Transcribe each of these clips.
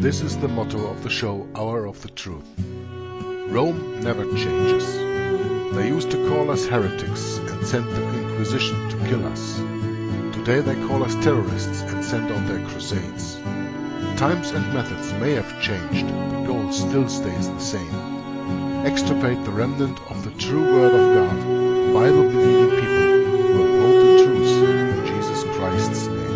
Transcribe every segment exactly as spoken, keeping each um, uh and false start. This is the motto of the show Hour of the Truth. Rome never changes. They used to call us heretics and sent the Inquisition to kill us. Today they call us terrorists and send on their crusades. Times and methods may have changed, but the goal still stays the same. Extirpate the remnant of the true Word of God, Bible-believing people who uphold the truth in Jesus Christ's name.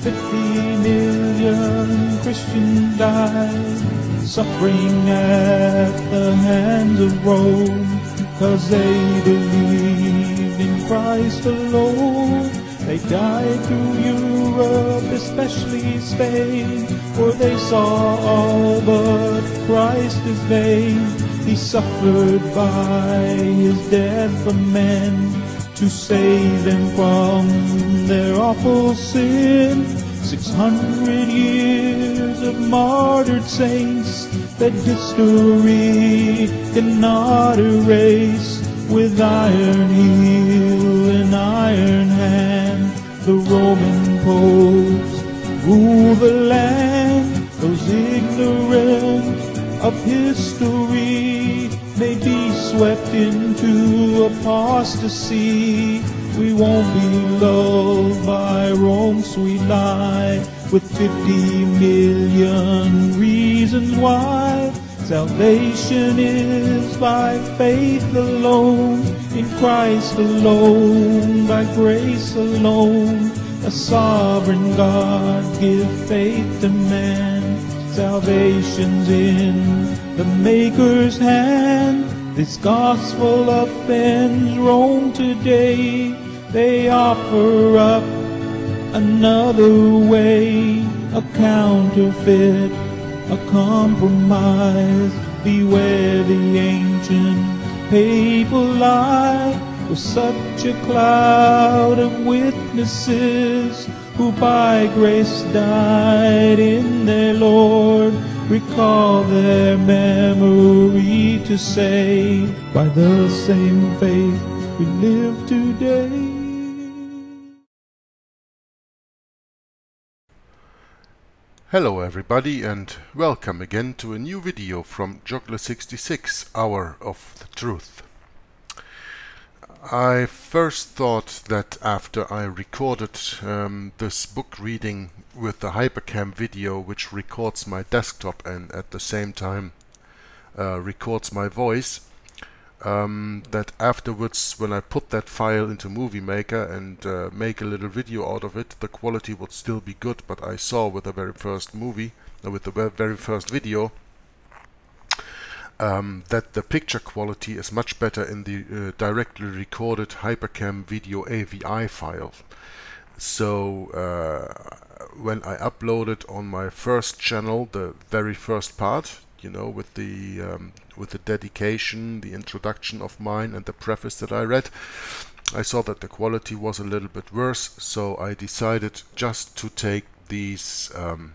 fifty million Christians died, suffering at the hands of Rome, cause they believed in Christ alone. They died through Europe, especially Spain, for they saw all but Christ as vain. He suffered by his death for men, to save them from their awful sin. Six hundred years of martyred saints that history cannot erase. With iron heel and iron hand, the Roman popes rule the land. Those ignorant of history may be swept into apostasy. We won't be lulled by Rome's sweet lie, with fifty million reasons why. Salvation is by faith alone, in Christ alone, by grace alone. A sovereign God give faith to man, salvation's in the Maker's hand. This gospel offends Rome today. They offer up another way, a counterfeit, a compromise. Beware the ancient papal lie, with such a cloud of witnesses who by grace died in their Lord. Recall their memory to say, by the same faith we live today. Hello everybody and welcome again to a new video from Joggler sixty-six, Hour of the Truth. I first thought that after I recorded um, this book reading with the HyperCam video, which records my desktop and at the same time uh, records my voice, um, that afterwards when I put that file into Movie Maker and uh, make a little video out of it, the quality would still be good, but I saw with the very first movie, uh, with the very first video, Um, that the picture quality is much better in the uh, directly recorded HyperCam video A V I file. So uh, when I uploaded on my first channel the very first part, you know, with the um, with the dedication, the introduction of mine and the preface that I read, I saw that the quality was a little bit worse, so I decided just to take these um,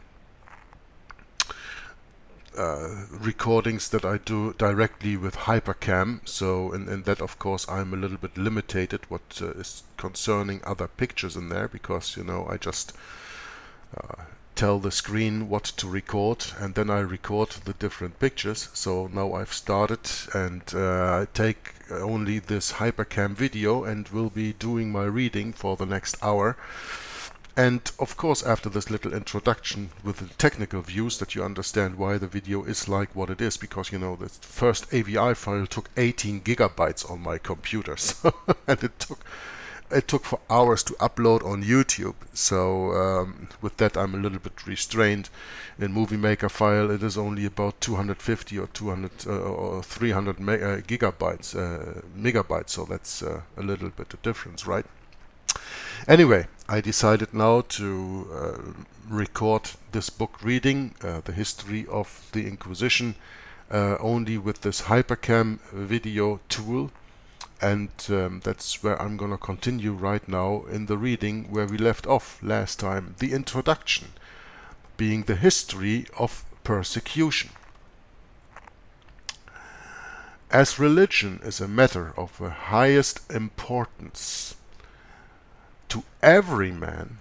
Uh, recordings that I do directly with HyperCam, so and, and that of course I'm a little bit limited what uh, is concerning other pictures in there, because you know I just uh, tell the screen what to record and then I record the different pictures. So now I've started and uh, I take only this HyperCam video and will be doing my reading for the next hour. And of course, after this little introduction with the technical views, that you understand why the video is like what it is, because you know the first A V I file took eighteen gigabytes on my computer, so and it took it took for hours to upload on YouTube. So um, with that, I'm a little bit restrained. In Movie Maker file, it is only about two hundred fifty or two hundred uh, or three hundred me uh, gigabytes, uh, megabytes. So that's uh, a little bit of difference, right? Anyway, I decided now to uh, record this book reading, uh, The History of the Inquisition, uh, only with this HyperCam video tool, and um, that's where I'm gonna continue right now in the reading where we left off last time, the introduction. being the history of persecution. As religion is a matter of the highest importance to every man,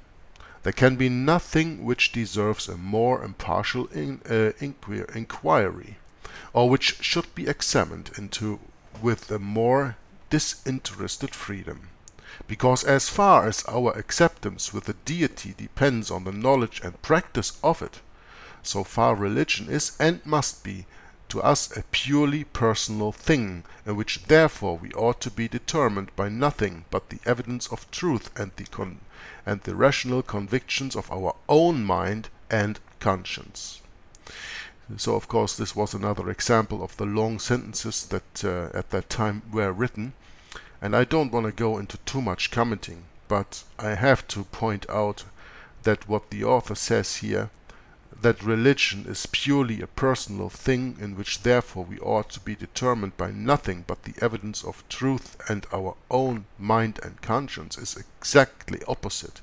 there can be nothing which deserves a more impartial in, uh, inquir inquiry, or which should be examined into with a more disinterested freedom. Because as far as our acceptance with the deity depends on the knowledge and practice of it, so far religion is and must be to us a purely personal thing, in which therefore we ought to be determined by nothing but the evidence of truth and the con and the rational convictions of our own mind and conscience. So of course this was another example of the long sentences that uh, at that time were written, and I don't want to go into too much commenting, but I have to point out that what the author says here, that religion is purely a personal thing, in which therefore we ought to be determined by nothing but the evidence of truth and our own mind and conscience, is exactly opposite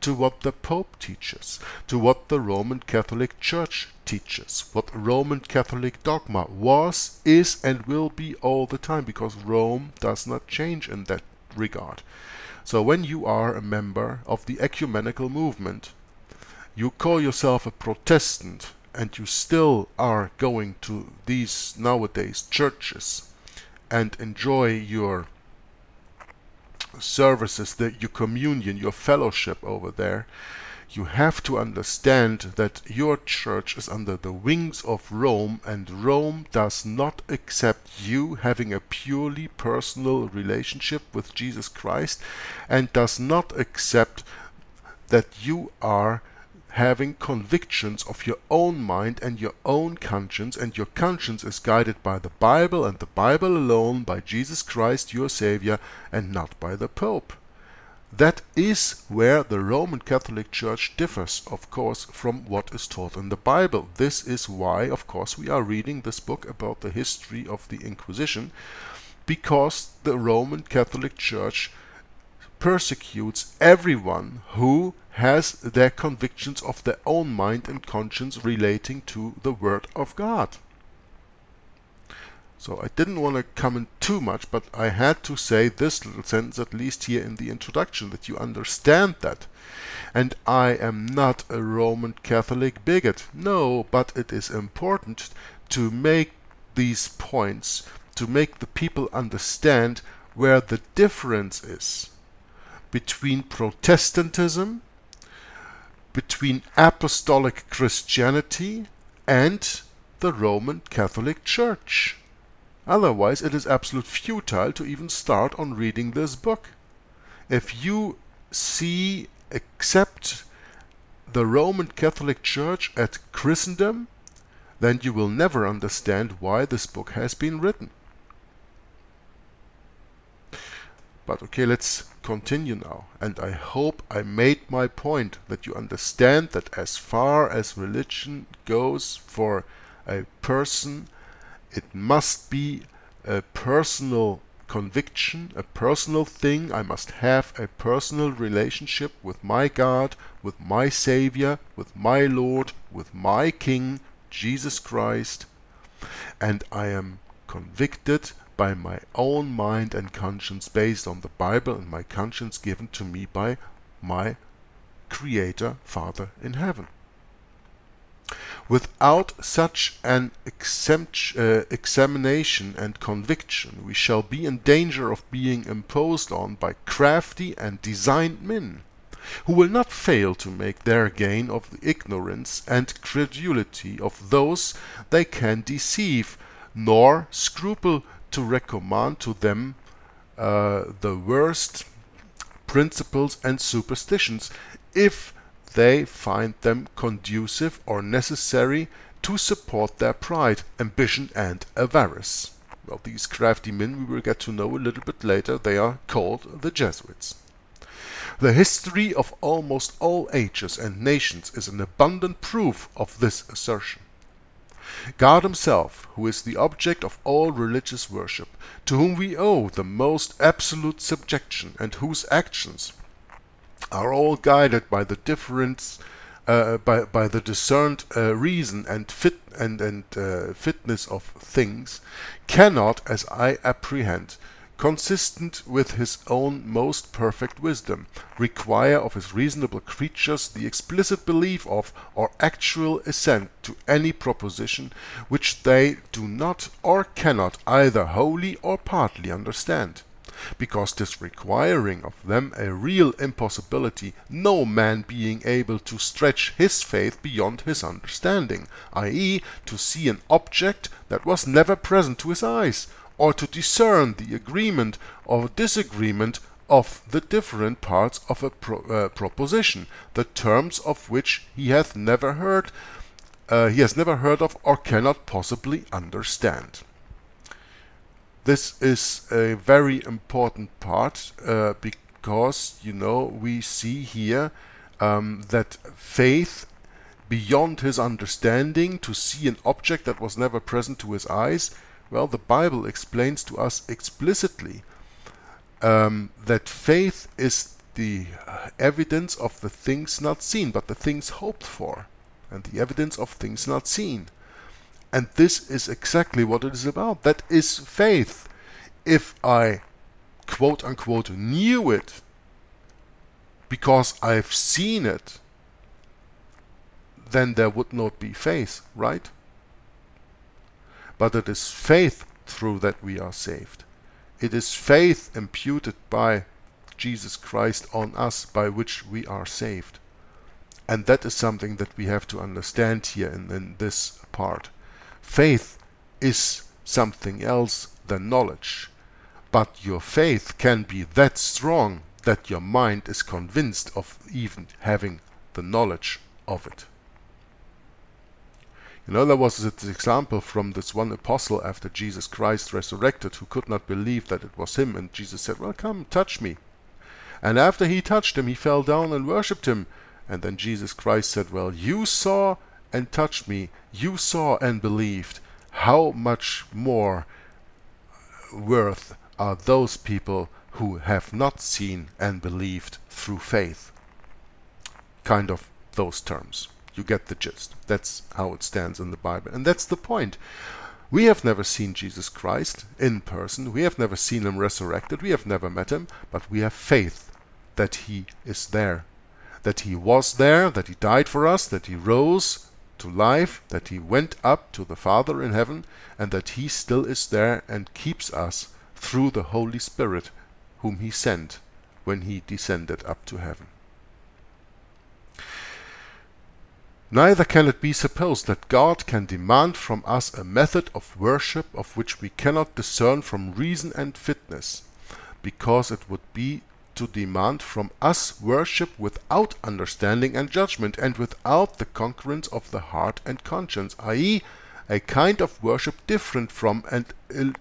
to what the Pope teaches, to what the Roman Catholic Church teaches, what Roman Catholic dogma was, is, and will be all the time, because Rome does not change in that regard. So when you are a member of the ecumenical movement, you call yourself a Protestant, and you still are going to these nowadays churches and enjoy your services, the, your communion, your fellowship over there, you have to understand that your church is under the wings of Rome, and Rome does not accept you having a purely personal relationship with Jesus Christ, and does not accept that you are having convictions of your own mind and your own conscience, and your conscience is guided by the Bible, and the Bible alone, by Jesus Christ your Savior, and not by the Pope. That is where the Roman Catholic Church differs, of course, from what is taught in the Bible. This is why, of course, we are reading this book about the history of the Inquisition, because the Roman Catholic Church persecutes everyone who has their convictions of their own mind and conscience relating to the Word of God. So I didn't want to comment too much, but I had to say this little sentence, at least here in the introduction, that you understand that. And I am not a Roman Catholic bigot, no, but it is important to make these points, to make the people understand where the difference is between Protestantism, between Apostolic Christianity, and the Roman Catholic Church. Otherwise it is absolutely futile to even start on reading this book. If you see, accept the Roman Catholic Church at Christendom, then you will never understand why this book has been written. But okay, let's continue now, and I hope I made my point, that you understand that as far as religion goes for a person, it must be a personal conviction, a personal thing. I must have a personal relationship with my God, with my Savior, with my Lord, with my King, Jesus Christ, and I am convicted by my own mind and conscience, based on the Bible and my conscience given to me by my Creator, Father in heaven. Without such an examination and conviction, we shall be in danger of being imposed on by crafty and designed men, who will not fail to make their gain of the ignorance and credulity of those they can deceive, nor scruple to recommend to them uh, the worst principles and superstitions, if they find them conducive or necessary to support their pride, ambition, and avarice. Well, these crafty men we will get to know a little bit later. They are called the Jesuits. The history of almost all ages and nations is an abundant proof of this assertion. God himself, who is the object of all religious worship, to whom we owe the most absolute subjection, and whose actions are all guided by the difference uh, by by the discerned uh, reason and fit and and uh, fitness of things, cannot, as I apprehend, consistent with his own most perfect wisdom, require of his reasonable creatures the explicit belief of or actual assent to any proposition which they do not or cannot either wholly or partly understand, because this requiring of them a real impossibility, no man being able to stretch his faith beyond his understanding, that is to see an object that was never present to his eyes, or to discern the agreement or disagreement of the different parts of a pro uh, proposition, the terms of which he hath never heard, uh, he has never heard of, or cannot possibly understand. This is a very important part, uh, because, you know, we see here um, that faith beyond his understanding, to see an object that was never present to his eyes. Well, the Bible explains to us explicitly um, that faith is the evidence of the things not seen, but the things hoped for, and the evidence of things not seen. And this is exactly what it is about. That is faith. If I, quote unquote, knew it because I've seen it, then there would not be faith, right? But it is faith through that we are saved. It is faith imputed by Jesus Christ on us, by which we are saved. And that is something that we have to understand here in, in this part. Faith is something else than knowledge. But your faith can be that strong that your mind is convinced of even having the knowledge of it. You know, there was this example from this one apostle after Jesus Christ resurrected, who could not believe that it was him, and Jesus said, well, come, touch me. And after he touched him, he fell down and worshipped him. And then Jesus Christ said, well, you saw and touched me. You saw and believed. How much more worth are those people who have not seen and believed through faith? Kind of those terms. You get the gist. That's how it stands in the Bible. And that's the point. We have never seen Jesus Christ in person. We have never seen him resurrected. We have never met him. But we have faith that he is there, that he was there, that he died for us, that he rose to life, that he went up to the Father in heaven, and that he still is there and keeps us through the Holy Spirit, whom he sent when he descended up to heaven. Neither can it be supposed that God can demand from us a method of worship of which we cannot discern from reason and fitness, because it would be to demand from us worship without understanding and judgment, and without the concurrence of the heart and conscience, that is a kind of worship different from and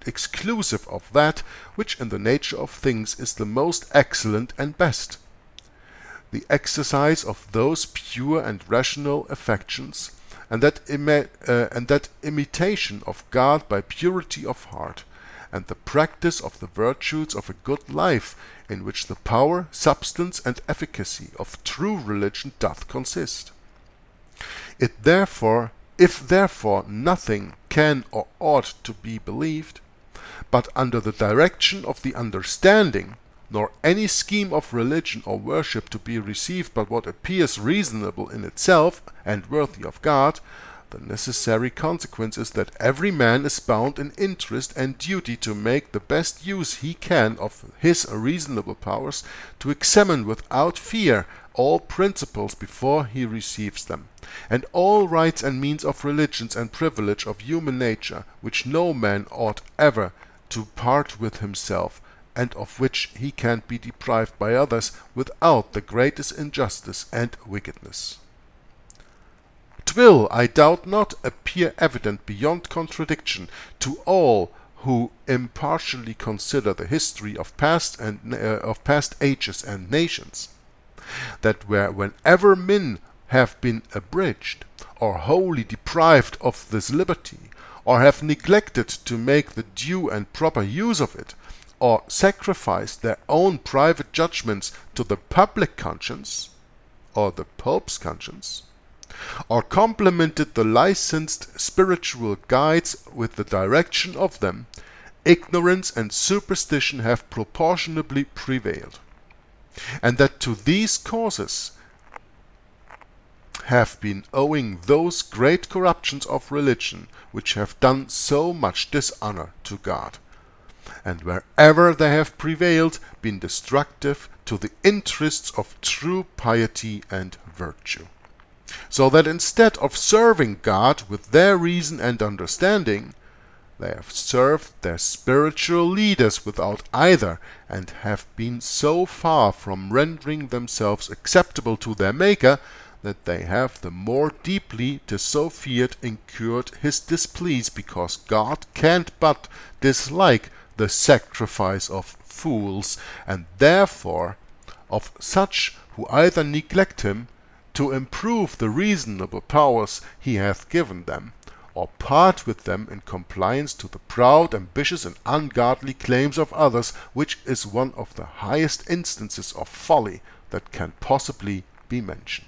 exclusive of that which in the nature of things is the most excellent and best. The exercise of those pure and rational affections, and that, imi uh, and that imitation of God by purity of heart, and the practice of the virtues of a good life, in which the power, substance, and efficacy of true religion doth consist. It therefore, if therefore nothing can or ought to be believed, but under the direction of the understanding, nor any scheme of religion or worship to be received but what appears reasonable in itself and worthy of God, the necessary consequence is that every man is bound in interest and duty to make the best use he can of his reasonable powers, to examine without fear all principles before he receives them, and all rights and means of religions and privilege of human nature, which no man ought ever to part with himself, and of which he can't be deprived by others without the greatest injustice and wickedness. It will, I doubt not, appear evident beyond contradiction to all who impartially consider the history of past and uh, of past ages and nations, that where whenever men have been abridged or wholly deprived of this liberty, or have neglected to make the due and proper use of it, or sacrifice their own private judgments to the public conscience, or the Pope's conscience, or complemented the licensed spiritual guides with the direction of them, ignorance and superstition have proportionably prevailed, and that to these causes have been owing those great corruptions of religion which have done so much dishonor to God, and wherever they have prevailed, been destructive to the interests of true piety and virtue. So that instead of serving God with their reason and understanding, they have served their spiritual leaders without either, and have been so far from rendering themselves acceptable to their Maker, that they have the more deeply, Dissophiat incurred his displease, because God can't but dislike the sacrifice of fools, and therefore of such who either neglect him to improve the reasonable powers he hath given them, or part with them in compliance to the proud, ambitious, and ungodly claims of others, which is one of the highest instances of folly that can possibly be mentioned.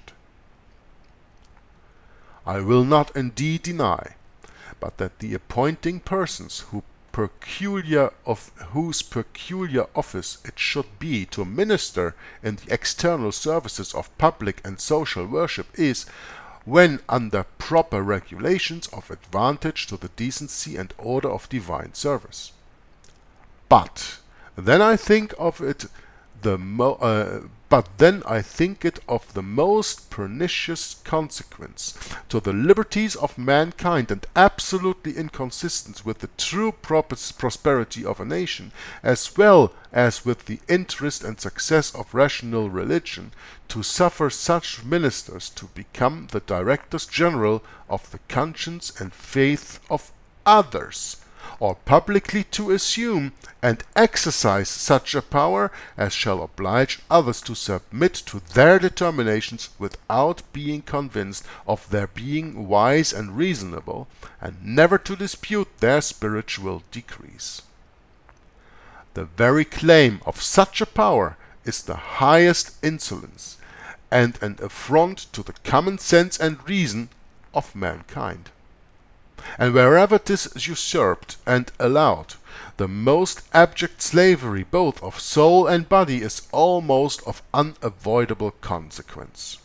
I will not indeed deny, but that the appointing persons who peculiar of whose peculiar office it should be to minister in the external services of public and social worship is, when under proper regulations, of advantage to the decency and order of divine service. But then I think of it the mo uh, but then I think it of the most pernicious consequence to the liberties of mankind, and absolutely inconsistent with the true prosperity of a nation, as well as with the interest and success of rational religion, to suffer such ministers to become the directors general of the conscience and faith of others, or publicly to assume and exercise such a power as shall oblige others to submit to their determinations without being convinced of their being wise and reasonable, and never to dispute their spiritual decrees. The very claim of such a power is the highest insolence, and an affront to the common sense and reason of mankind. And wherever 'tis usurped and allowed, the most abject slavery both of soul and body is almost of unavoidable consequence.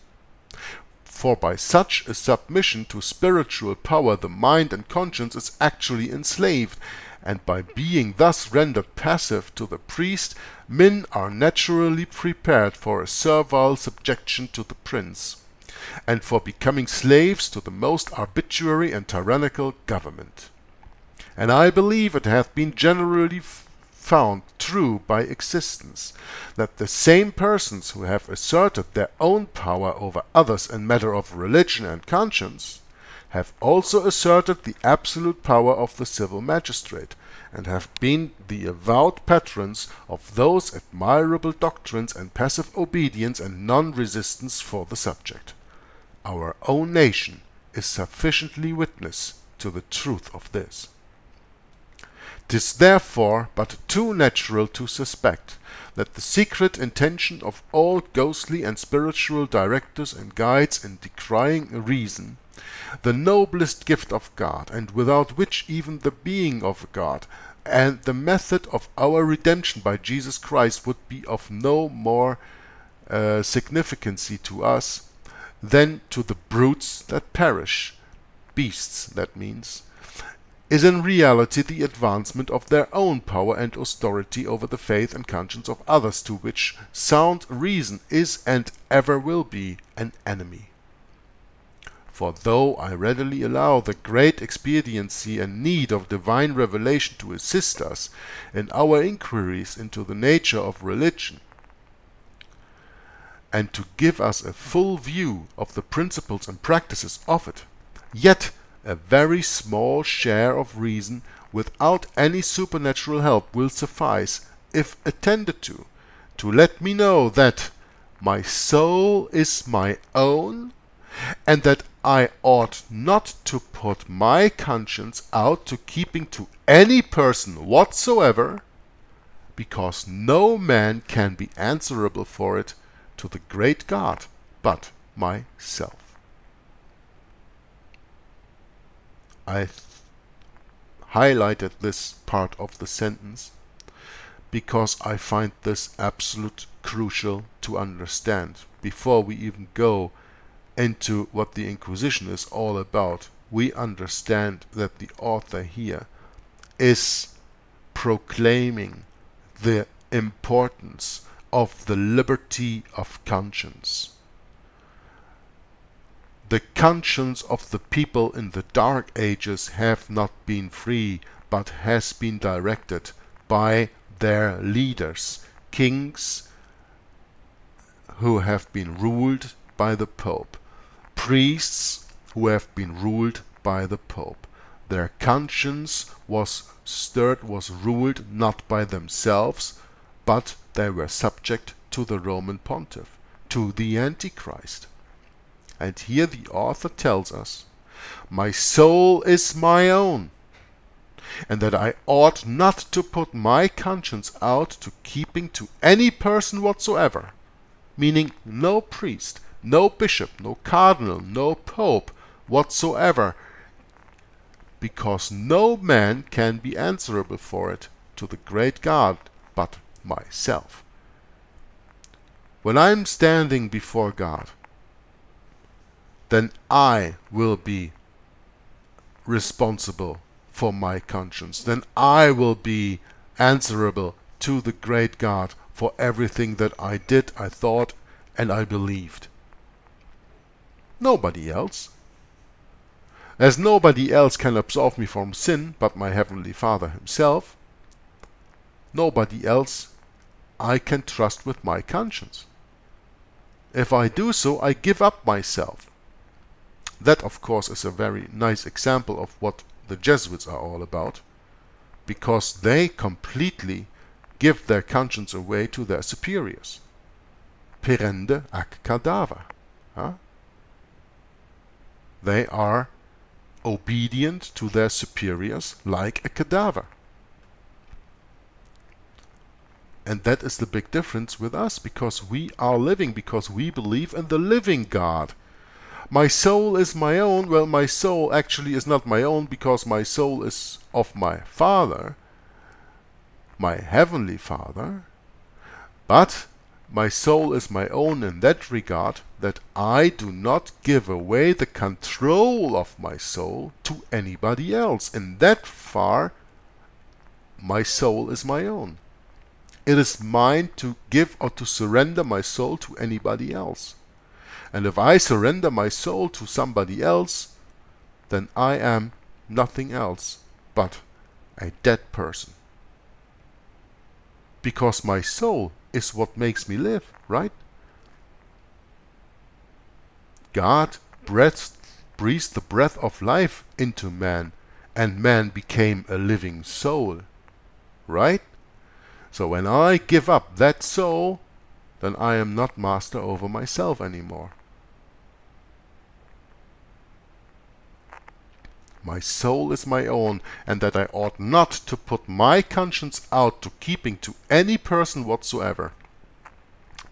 For by such a submission to spiritual power the mind and conscience is actually enslaved, and by being thus rendered passive to the priest, men are naturally prepared for a servile subjection to the prince, and for becoming slaves to the most arbitrary and tyrannical government. And I believe it hath been generally found true by existence, that the same persons who have asserted their own power over others in matter of religion and conscience, have also asserted the absolute power of the civil magistrate, and have been the avowed patrons of those admirable doctrines and passive obedience and non-resistance for the subject. Our own nation is sufficiently witness to the truth of this. 'Tis therefore but too natural to suspect that the secret intention of all ghostly and spiritual directors and guides in decrying reason, the noblest gift of God, and without which even the being of God and the method of our redemption by Jesus Christ would be of no more uh, significancy to us than to the brutes that perish, beasts that means, is in reality the advancement of their own power and authority over the faith and conscience of others, to which sound reason is and ever will be an enemy. For though I readily allow the great expediency and need of divine revelation to assist us in our inquiries into the nature of religion, and to give us a full view of the principles and practices of it, yet a very small share of reason, without any supernatural help, will suffice, if attended to, to let me know that my soul is my own, and that I ought not to put my conscience out to keeping to any person whatsoever, because no man can be answerable for it to the great God but myself. I highlighted this part of the sentence because I find this absolutely crucial to understand before we even go into what the Inquisition is all about. We understand that the author here is proclaiming the importance of the liberty of conscience. The conscience of the people in the Dark Ages have not been free, but has been directed by their leaders, kings who have been ruled by the Pope, priests who have been ruled by the Pope. Their conscience was stirred, was ruled not by themselves, but they were subject to the Roman Pontiff, to the Antichrist. And here the author tells us, my soul is my own, and that I ought not to put my conscience out to keeping to any person whatsoever, meaning no priest, no bishop, no cardinal, no pope whatsoever, because no man can be answerable for it to the great God but myself. When I'm standing before God, then I will be responsible for my conscience. Then I will be answerable to the great God for everything that I did, I thought, and I believed. Nobody else. As nobody else can absolve me from sin but my Heavenly Father himself, nobody else I can trust with my conscience. If I do so, I give up myself. That, of course, is a very nice example of what the Jesuits are all about, because they completely give their conscience away to their superiors. Perinde ac cadaver. Huh? They are obedient to their superiors like a cadaver. And that is the big difference with us, because we are living, because we believe in the living God. My soul is my own. Well, my soul actually is not my own, because my soul is of my Father, my Heavenly Father. But my soul is my own in that regard that I do not give away the control of my soul to anybody else. In that far, my soul is my own. It is mine to give or to surrender my soul to anybody else. And if I surrender my soul to somebody else, then I am nothing else but a dead person. Because my soul is what makes me live, right? God breathed, breathed the breath of life into man, and man became a living soul, right? So when I give up that soul, then I am not master over myself anymore. My soul is my own, and that I ought not to put my conscience out to keeping to any person whatsoever,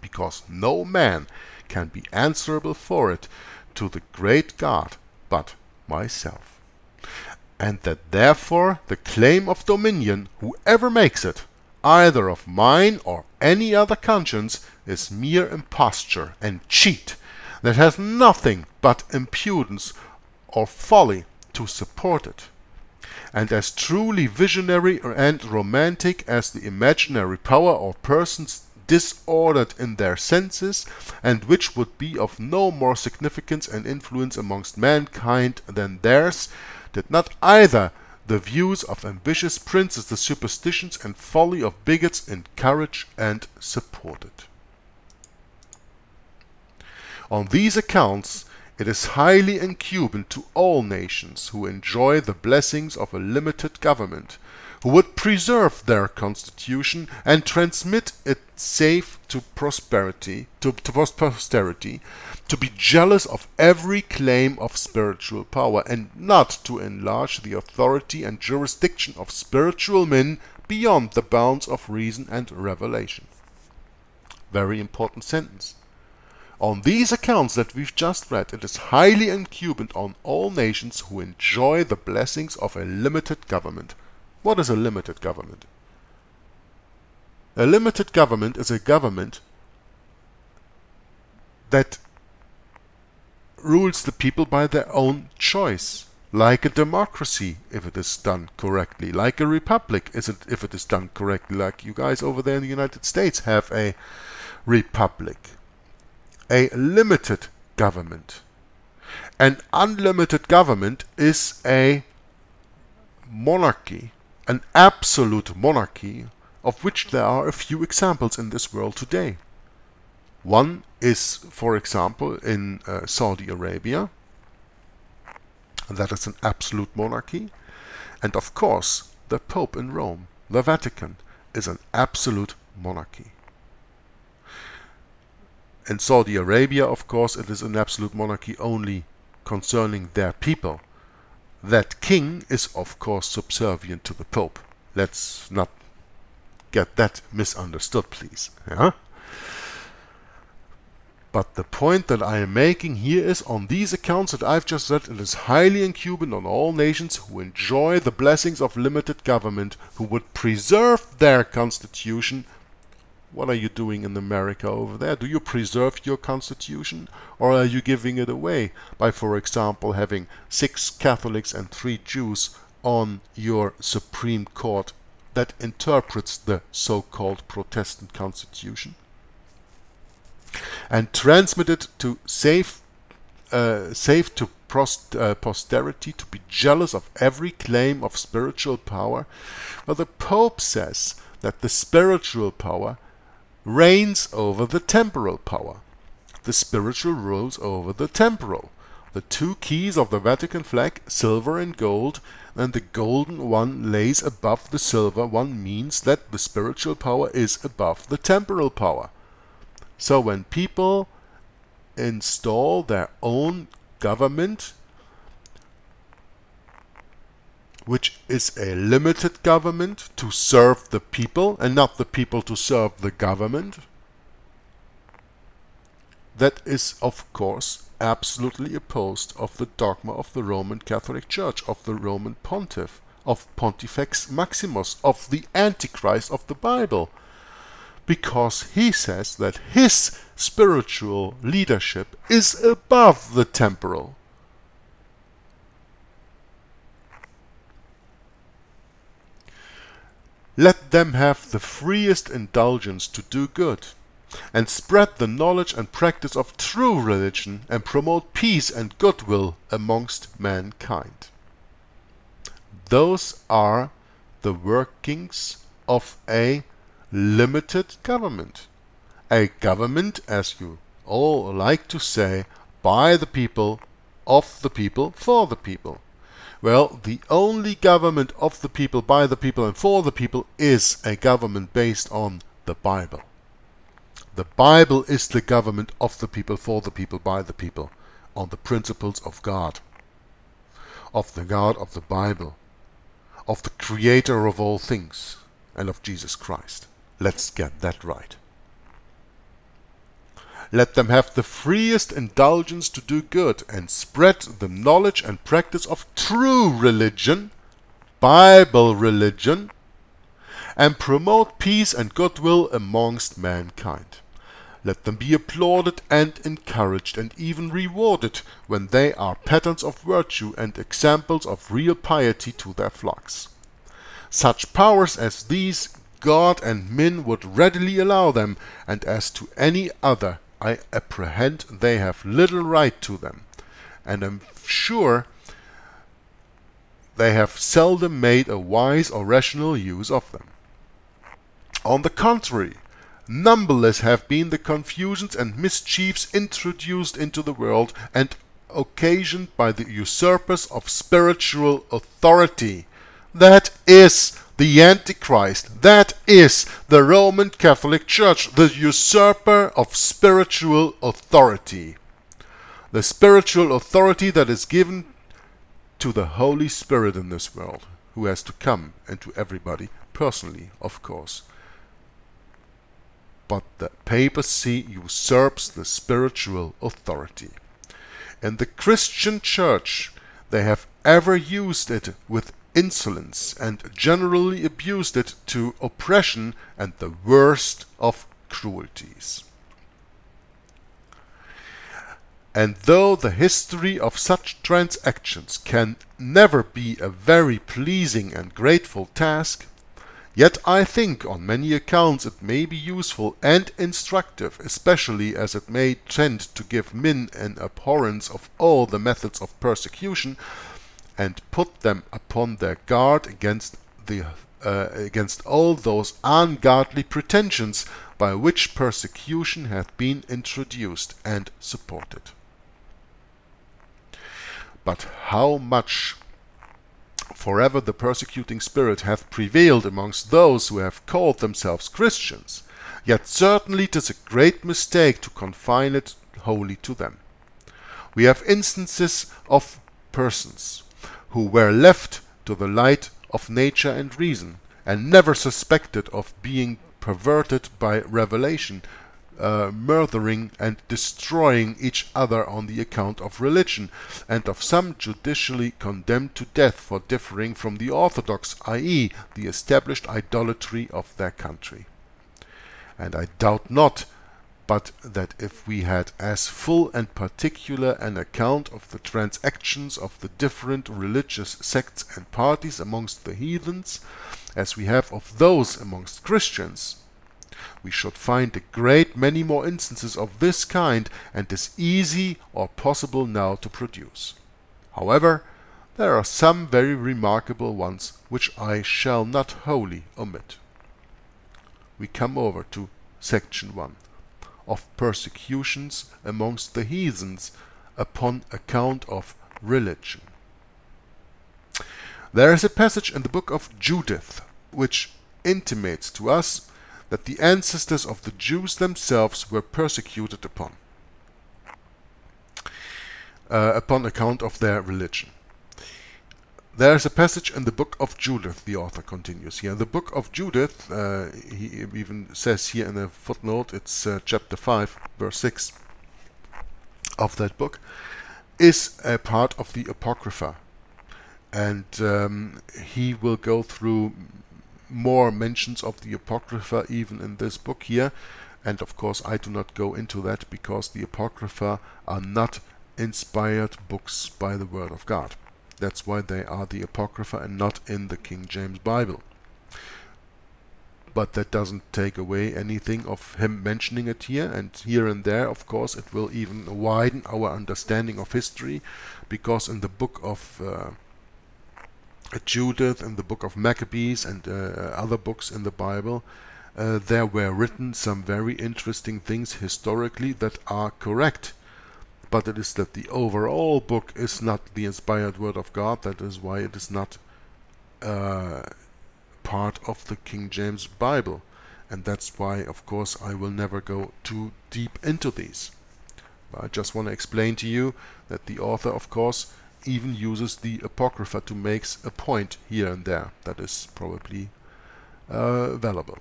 because no man can be answerable for it to the great God but myself. And that therefore the claim of dominion, whoever makes it, either of mine or any other conscience, is mere imposture and cheat that has nothing but impudence or folly to support it. And as truly visionary and romantic as the imaginary power or persons disordered in their senses, and which would be of no more significance and influence amongst mankind than theirs, did not either the views of ambitious princes, the superstitions and folly of bigots, encourage and support it. On these accounts, it is highly incumbent to all nations who enjoy the blessings of a limited government, who would preserve their constitution and transmit it safe to prosperity, to, to posterity, to be jealous of every claim of spiritual power, and not to enlarge the authority and jurisdiction of spiritual men beyond the bounds of reason and revelation. Very important sentence. On these accounts that we've just read, it is highly incumbent on all nations who enjoy the blessings of a limited government. What is a limited government? A limited government is a government that rules the people by their own choice, like a democracy if it is done correctly, like a republic is it, if it is done correctly, like you guys over there in the United States have a republic. A limited government. An unlimited government is a monarchy, an absolute monarchy, of which there are a few examples in this world today. One is, for example, in uh, Saudi Arabia. That is an absolute monarchy. And of course, the Pope in Rome, the Vatican, is an absolute monarchy. In Saudi Arabia, of course, it is an absolute monarchy only concerning their people. That king is, of course, subservient to the Pope. Let's not get that misunderstood, please. Yeah? But the point that I am making here is, on these accounts that I've just read, it is highly incumbent on all nations who enjoy the blessings of limited government, who would preserve their constitution. What are you doing in America over there? Do you preserve your constitution, or are you giving it away by, for example, having six Catholics and three Jews on your Supreme Court that interprets the so-called Protestant constitution and transmit it to safe, uh, safe to prost, uh, posterity, to be jealous of every claim of spiritual power? Well, the Pope says that the spiritual power reigns over the temporal power. The spiritual rules over the temporal. The two keys of the Vatican flag, silver and gold, and the golden one lays above the silver one, means that the spiritual power is above the temporal power. So when people install their own government, which is a limited government to serve the people and not the people to serve the government, that is, of course, absolutely opposed of the dogma of the Roman Catholic Church, of the Roman Pontiff, of Pontifex Maximus, of the Antichrist of the Bible. Because he says that his spiritual leadership is above the temporal. Let them have the freest indulgence to do good, and spread the knowledge and practice of true religion, and promote peace and goodwill amongst mankind. Those are the workings of a limited government. A government, as you all like to say, by the people, of the people, for the people. Well, the only government of the people, by the people, and for the people is a government based on the Bible. The Bible is the government of the people, for the people, by the people, on the principles of God, of the God of the Bible, of the Creator of all things, and of Jesus Christ. Let's get that right. Let them have the freest indulgence to do good, and spread the knowledge and practice of true religion, Bible religion, and promote peace and goodwill amongst mankind. Let them be applauded and encouraged, and even rewarded, when they are patterns of virtue and examples of real piety to their flocks. Such powers as these God and men would readily allow them, and as to any other, I apprehend they have little right to them, and am sure they have seldom made a wise or rational use of them. On the contrary, numberless have been the confusions and mischiefs introduced into the world and occasioned by the usurpers of spiritual authority. That is the Antichrist. That is the Roman Catholic Church, the usurper of spiritual authority. The spiritual authority that is given to the Holy Spirit in this world, who has to come, and to everybody personally, of course. but the papacy usurps the spiritual authority. In the Christian Church, they have ever used it with insolence and generally abused it to oppression and the worst of cruelties. And though the history of such transactions can never be a very pleasing and grateful task, yet I think on many accounts it may be useful and instructive, especially as it may tend to give men an abhorrence of all the methods of persecution and put them upon their guard against the uh, against all those ungodly pretensions by which persecution hath been introduced and supported. But how much forever the persecuting spirit hath prevailed amongst those who have called themselves Christians, yet certainly 'tis a great mistake to confine it wholly to them. We have instances of persons who were left to the light of nature and reason, and never suspected of being perverted by revelation, Uh, murdering and destroying each other on the account of religion, and of some judicially condemned to death for differing from the orthodox, that is the established idolatry of their country. And I doubt not but that if we had as full and particular an account of the transactions of the different religious sects and parties amongst the heathens as we have of those amongst Christians, we should find a great many more instances of this kind, and 'tis easy or possible now to produce. However, there are some very remarkable ones which I shall not wholly omit. We come over to section one, of persecutions amongst the heathens upon account of religion. There is a passage in the book of Judith which intimates to us that the ancestors of the Jews themselves were persecuted upon, uh, upon account of their religion. There is a passage in the book of Judith, the author continues here. The book of Judith, uh, he even says here in a footnote, it's uh, chapter five, verse six of that book, is a part of the Apocrypha. And um, he will go through more mentions of the Apocrypha even in this book here, and of course I do not go into that because the Apocrypha are not inspired books by the Word of God. That's why they are the Apocrypha and not in the King James Bible. But that doesn't take away anything of him mentioning it here, and here and there of course it will even widen our understanding of history, because in the book of uh, Judith and the book of Maccabees and uh, other books in the Bible, uh, there were written some very interesting things historically that are correct. But it is that the overall book is not the inspired Word of God, that is why it is not uh, part of the King James Bible. And that's why, of course, I will never go too deep into these. But I just want to explain to you that the author, of course, even uses the Apocrypha to make a point here and there that is probably uh, valuable.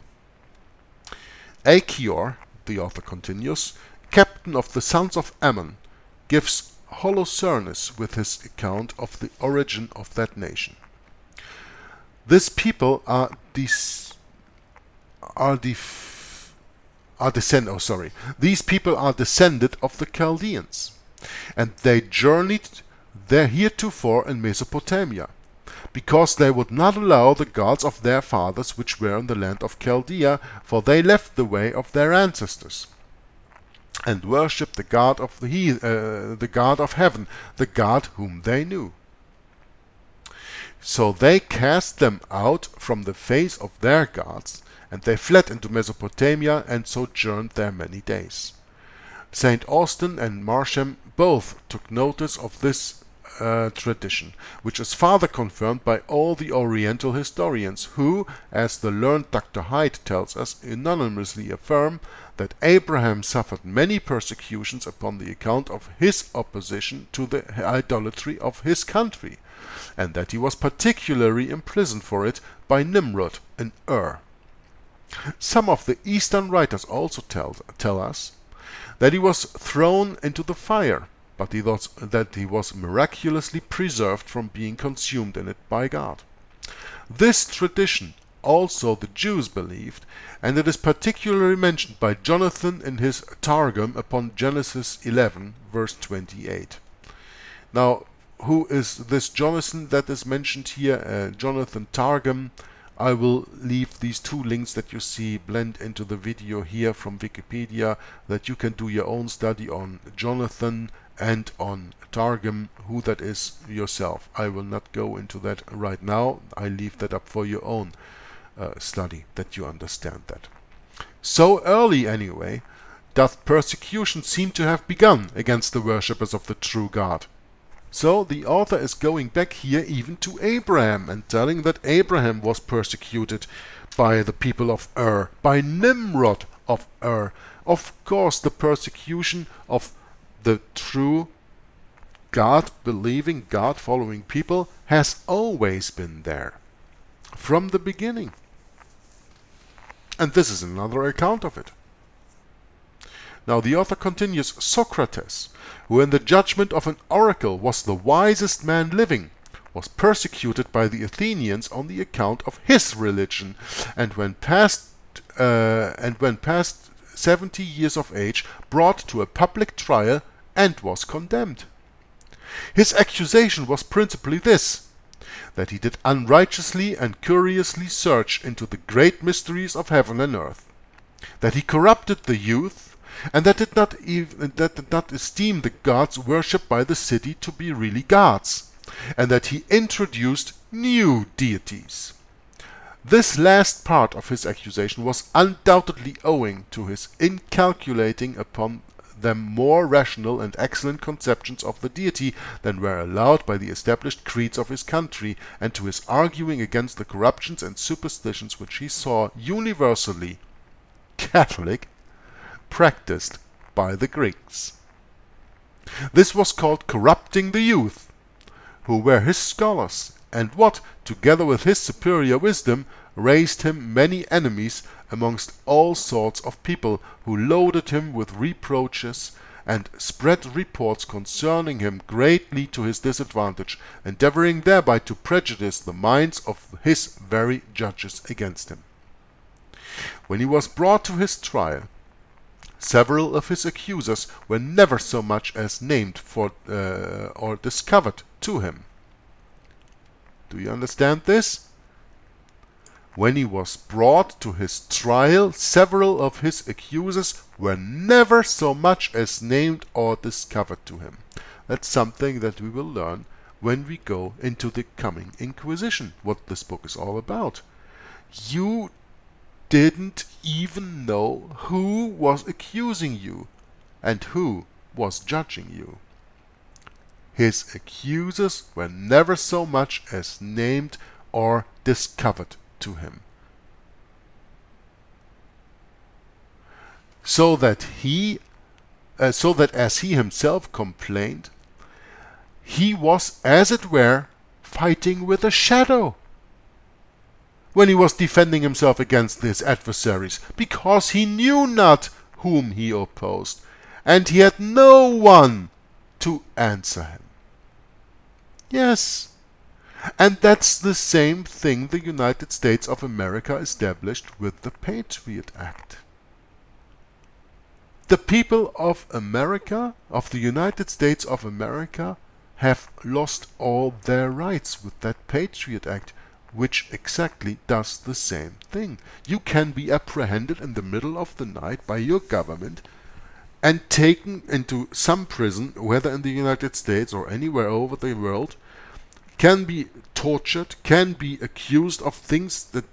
Achior, the author continues, captain of the sons of Ammon, gives Holofernes with his account of the origin of that nation. This people are these are the are descend oh sorry these people are descended of the Chaldeans, and they journeyed there heretofore in Mesopotamia, because they would not allow the gods of their fathers which were in the land of Chaldea, for they left the way of their ancestors, and worshipped the God of the uh, the God of heaven, the God whom they knew. So they cast them out from the face of their gods, and they fled into Mesopotamia and sojourned there many days. Saint Austin and Marsham both took notice of this Uh, tradition, which is further confirmed by all the Oriental historians who, as the learned Doctor Hyde tells us, anonymously affirm that Abraham suffered many persecutions upon the account of his opposition to the idolatry of his country, and that he was particularly imprisoned for it by Nimrod in Ur. Some of the Eastern writers also tell, tell us that he was thrown into the fire, but he thought that he was miraculously preserved from being consumed in it by God. This tradition also the Jews believed, and it is particularly mentioned by Jonathan in his Targum upon Genesis eleven, verse twenty-eight. Now, who is this Jonathan that is mentioned here? Uh, Jonathan Targum. I will leave these two links that you see blend into the video here from Wikipedia, that you can do your own study on Jonathan and on Targum, who that is yourself. I will not go into that right now. I leave that up for your own uh, study, that you understand that. So early anyway, doth persecution seem to have begun against the worshippers of the true God. So the author is going back here even to Abraham and telling that Abraham was persecuted by the people of Ur, by Nimrod of Ur. Of course, the persecution of the true God-believing, God-following people has always been there, from the beginning. And this is another account of it. Now the author continues, Socrates, who in the judgment of an oracle was the wisest man living, was persecuted by the Athenians on the account of his religion, and when past uh, and when past seventy years of age, brought to a public trial and was condemned. His accusation was principally this, that he did unrighteously and curiously search into the great mysteries of heaven and earth, that he corrupted the youth, and that did not even that did not esteem the gods worshipped by the city to be really gods, and that he introduced new deities. This last part of his accusation was undoubtedly owing to his inculcating upon them more rational and excellent conceptions of the deity than were allowed by the established creeds of his country, and to his arguing against the corruptions and superstitions which he saw universally Catholic practiced by the Greeks. This was called corrupting the youth, who were his scholars, and what, together with his superior wisdom, raised him many enemies amongst all sorts of people, who loaded him with reproaches and spread reports concerning him greatly to his disadvantage, endeavoring thereby to prejudice the minds of his very judges against him. When he was brought to his trial, several of his accusers were never so much as named for uh, or discovered to him. Do you understand this? When he was brought to his trial, several of his accusers were never so much as named or discovered to him. That's something that we will learn when we go into the coming Inquisition, what this book is all about. You didn't even know who was accusing you and who was judging you. His accusers were never so much as named or discovered to him, so that he uh, so that as he himself complained, he was, as it were, fighting with a shadow when he was defending himself against his adversaries, because he knew not whom he opposed, and he had no one to answer him. Yes, and that's the same thing the United States of America established with the Patriot Act. The people of America, of the United States of America, have lost all their rights with that Patriot Act, which exactly does the same thing. You can be apprehended in the middle of the night by your government and taken into some prison, whether in the United States or anywhere over the world, can be tortured, can be accused of things that,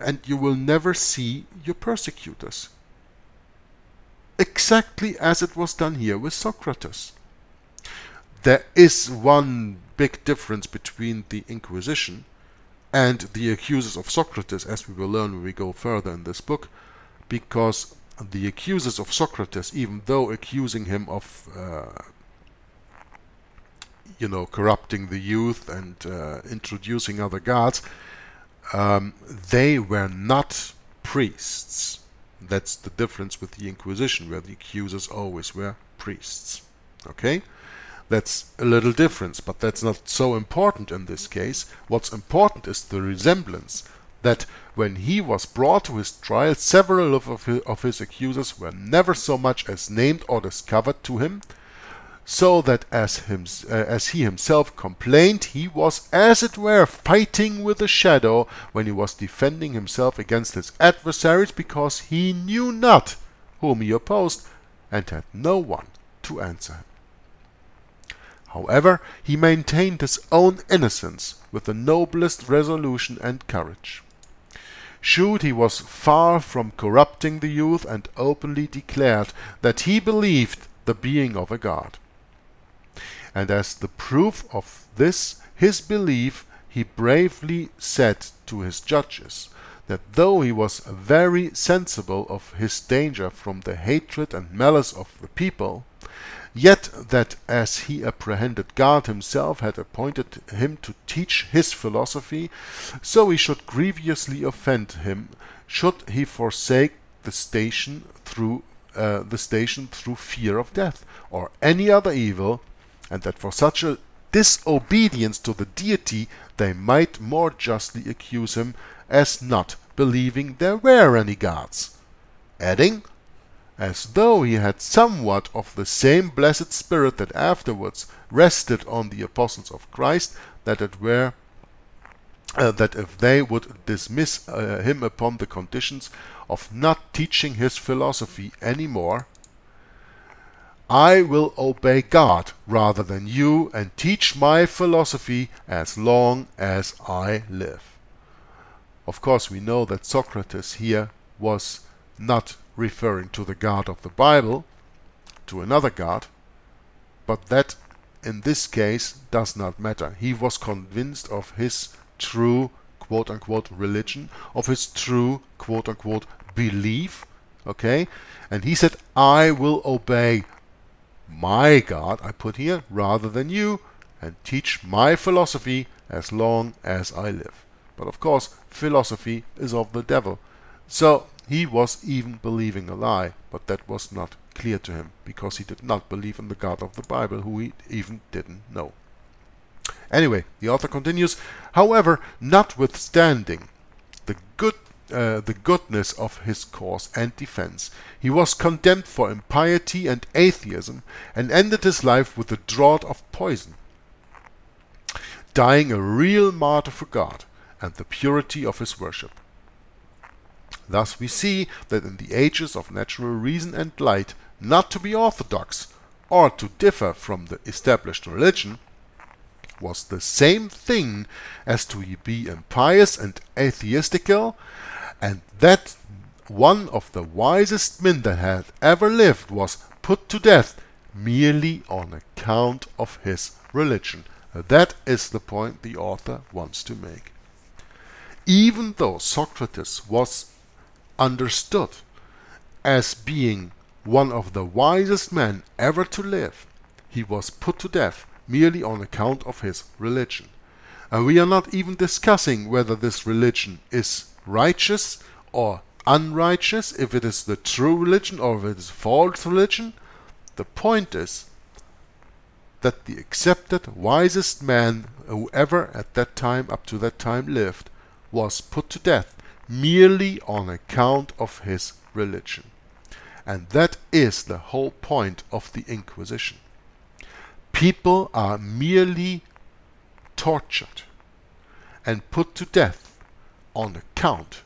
and you will never see your persecutors. Exactly as it was done here with Socrates. There is one big difference between the Inquisition and the accusers of Socrates, as we will learn when we go further in this book, because the accusers of Socrates, even though accusing him of, uh, you know, corrupting the youth and uh, introducing other gods, um, they were not priests. That's the difference with the Inquisition, where the accusers always were priests. Okay? That's a little difference, but that's not so important in this case. What's important is the resemblance, that when he was brought to his trial, several of, of his accusers were never so much as named or discovered to him, so that as, him, uh, as he himself complained, he was, as it were, fighting with a shadow when he was defending himself against his adversaries, because he knew not whom he opposed and had no one to answer him. However, he maintained his own innocence with the noblest resolution and courage. Shoot, he was far from corrupting the youth, and openly declared that he believed the being of a god. And as the proof of this, his belief, he bravely said to his judges, that though he was very sensible of his danger from the hatred and malice of the people, yet that as he apprehended God himself had appointed him to teach his philosophy, so he should grievously offend him, should he forsake the station through uh, the station through fear of death or any other evil, and that for such a disobedience to the deity they might more justly accuse him as not believing there were any gods, adding, as though he had somewhat of the same blessed spirit that afterwards rested on the apostles of Christ, that it were uh, that if they would dismiss uh, him upon the conditions of not teaching his philosophy any more, I will obey God rather than you and teach my philosophy as long as I live. Of course, we know that Socrates here was not referring to the God of the Bible, to another God, but that in this case does not matter. He was convinced of his true quote-unquote religion, of his true quote-unquote belief, okay, and he said, I will obey my God, I put here, rather than you, and teach my philosophy as long as I live. But of course, philosophy is of the devil, so he was even believing a lie, but that was not clear to him, because he did not believe in the God of the Bible, who he even didn't know. Anyway, the author continues, however, notwithstanding the good, uh, the goodness of his cause and defense, he was condemned for impiety and atheism, and ended his life with a draught of poison, dying a real martyr for God and the purity of his worship. Thus we see that in the ages of natural reason and light, not to be orthodox or to differ from the established religion was the same thing as to be impious and atheistical, and that one of the wisest men that had ever lived was put to death merely on account of his religion. That is the point the author wants to make. Even though Socrates was understood as being one of the wisest men ever to live, he was put to death merely on account of his religion. And we are not even discussing whether this religion is righteous or unrighteous, if it is the true religion or if it is false religion. The point is that the accepted wisest man who ever at that time, up to that time, lived was put to death merely on account of his religion. And that is the whole point of the Inquisition. People are merely tortured and put to death on account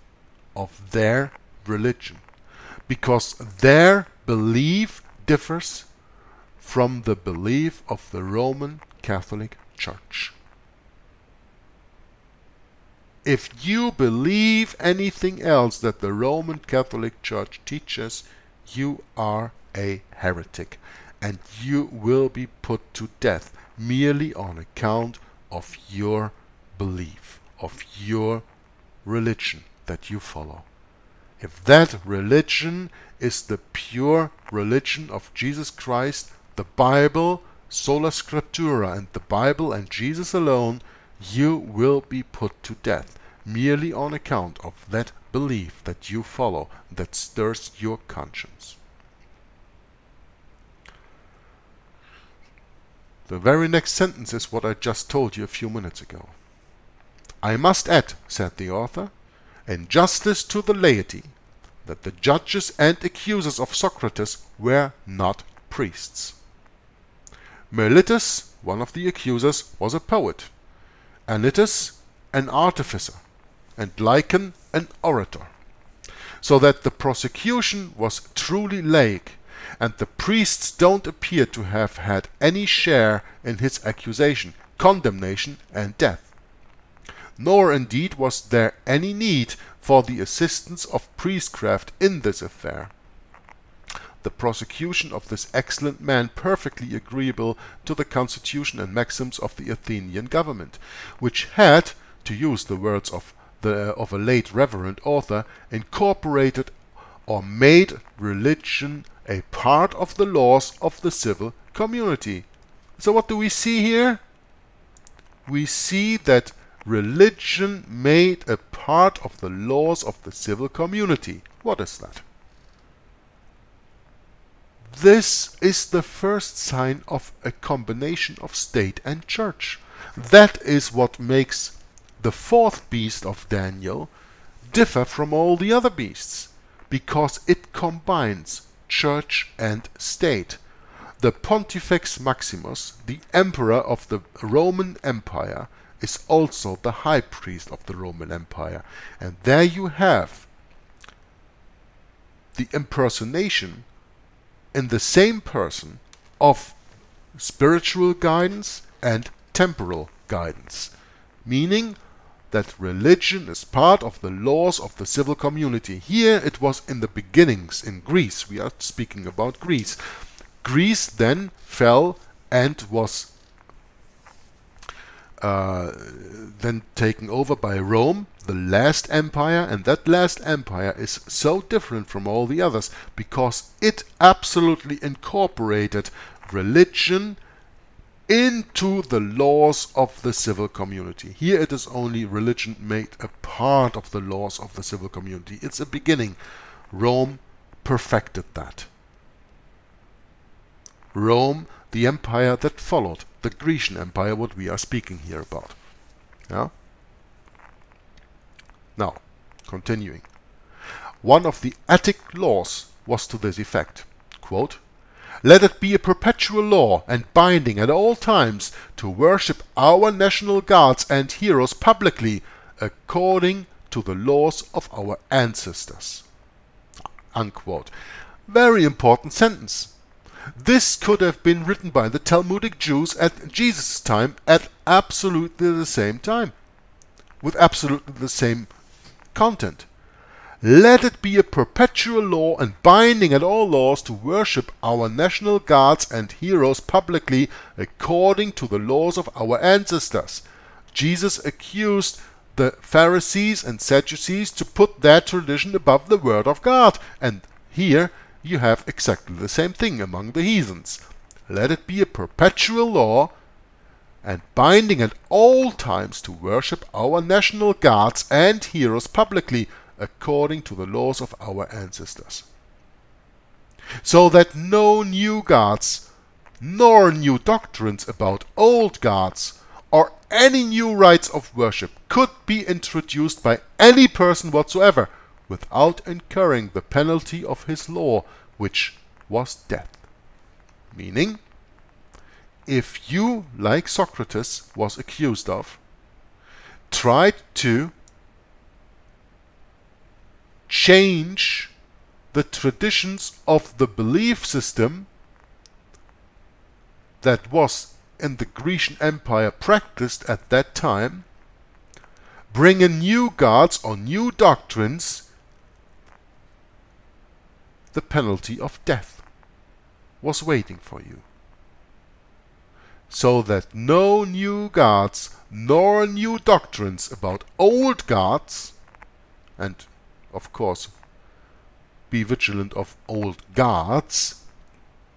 of their religion, because their belief differs from the belief of the Roman Catholic Church. If you believe anything else that the Roman Catholic Church teaches, you are a heretic, and you will be put to death merely on account of your belief, of your religion that you follow. If that religion is the pure religion of Jesus Christ, the Bible, sola scriptura, and the Bible and Jesus alone, you will be put to death merely on account of that belief that you follow that stirs your conscience. The very next sentence is what I just told you a few minutes ago. I must add, said the author, in justice to the laity, that the judges and accusers of Socrates were not priests. Meletus, one of the accusers, was a poet, Anytus, an artificer, and Lycon, an orator, so that the prosecution was truly laic, and the priests don't appear to have had any share in his accusation, condemnation, and death. Nor indeed was there any need for the assistance of priestcraft in this affair. The prosecution of this excellent man perfectly agreeable to the constitution and maxims of the Athenian government, which had, to use the words of, the, of a late reverend author, incorporated or made religion a part of the laws of the civil community. So what do we see here? We see that religion made a part of the laws of the civil community. What is that? This is the first sign of a combination of state and church. That is what makes the fourth beast of Daniel differ from all the other beasts, because it combines church and state. The Pontifex Maximus, the emperor of the Roman Empire, is also the high priest of the Roman Empire. And there you have the impersonation in the same person of spiritual guidance and temporal guidance, meaning that religion is part of the laws of the civil community. Here it was in the beginnings in Greece. We are speaking about Greece. Greece then fell and was Uh, then taken over by Rome, the last empire, and that last empire is so different from all the others because it absolutely incorporated religion into the laws of the civil community. Here it is only religion made a part of the laws of the civil community. It's a beginning. Rome perfected that. Rome, the empire that followed the Grecian Empire, what we are speaking here about. Yeah? Now, continuing. One of the Attic laws was to this effect, quote, "Let it be a perpetual law and binding at all times to worship our national gods and heroes publicly according to the laws of our ancestors," unquote. Very important sentence. This could have been written by the Talmudic Jews at Jesus' time at absolutely the same time, with absolutely the same content. Let it be a perpetual law and binding at all laws to worship our national gods and heroes publicly according to the laws of our ancestors. Jesus accused the Pharisees and Sadducees to put their tradition above the word of God, and here you have exactly the same thing among the heathens. Let it be a perpetual law and binding at all times to worship our national gods and heroes publicly according to the laws of our ancestors, so that no new gods nor new doctrines about old gods or any new rites of worship could be introduced by any person whatsoever without incurring the penalty of his law, which was death. Meaning, if you, like Socrates was accused of, tried to change the traditions of the belief system that was in the Grecian Empire practiced at that time, bring in new gods or new doctrines, the penalty of death was waiting for you, so that no new gods nor new doctrines about old gods, and of course be vigilant of old gods,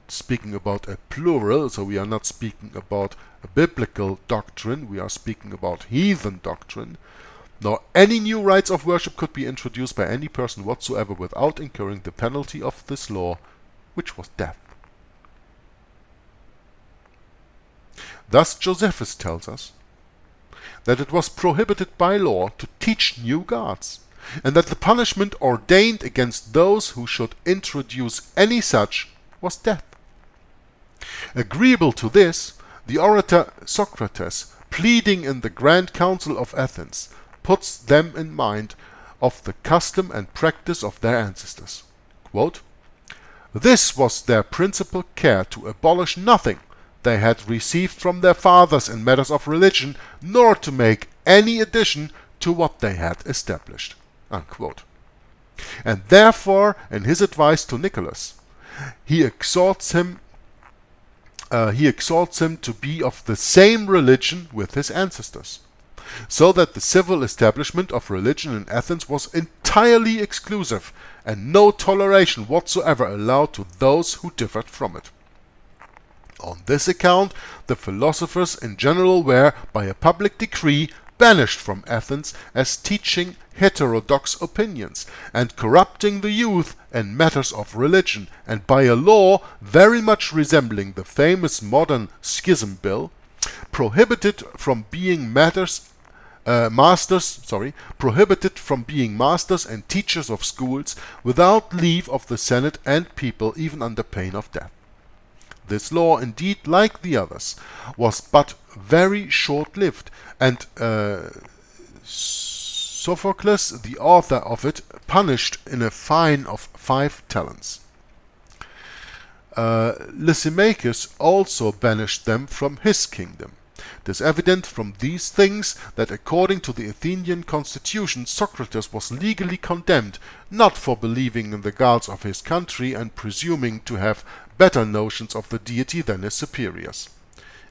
speaking about a plural, so we are not speaking about a biblical doctrine, we are speaking about heathen doctrine, Now, any new rites of worship could be introduced by any person whatsoever without incurring the penalty of this law, which was death. Thus, Josephus tells us that it was prohibited by law to teach new gods, and that the punishment ordained against those who should introduce any such was death. Agreeable to this, the orator Socrates, pleading in the Grand Council of Athens, puts them in mind of the custom and practice of their ancestors. Quote, "This was their principal care, to abolish nothing they had received from their fathers in matters of religion, nor to make any addition to what they had established." Unquote. And therefore, in his advice to Nicholas, he exhorts him uh, he exhorts him to be of the same religion with his ancestors, so that the civil establishment of religion in Athens was entirely exclusive, and no toleration whatsoever allowed to those who differed from it. On this account, the philosophers in general were, by a public decree, banished from Athens as teaching heterodox opinions and corrupting the youth in matters of religion, and by a law very much resembling the famous modern schism bill, prohibited from being matters, uh, masters, sorry, prohibited from being masters and teachers of schools without leave of the Senate and people, even under pain of death. This law, indeed, like the others, was but very short-lived, and uh, Sophocles, the author of it, punished in a fine of five talents. Uh, Lysimachus also banished them from his kingdom. It is evident from these things that, according to the Athenian constitution, Socrates was legally condemned, not for believing in the gods of his country and presuming to have better notions of the deity than his superiors.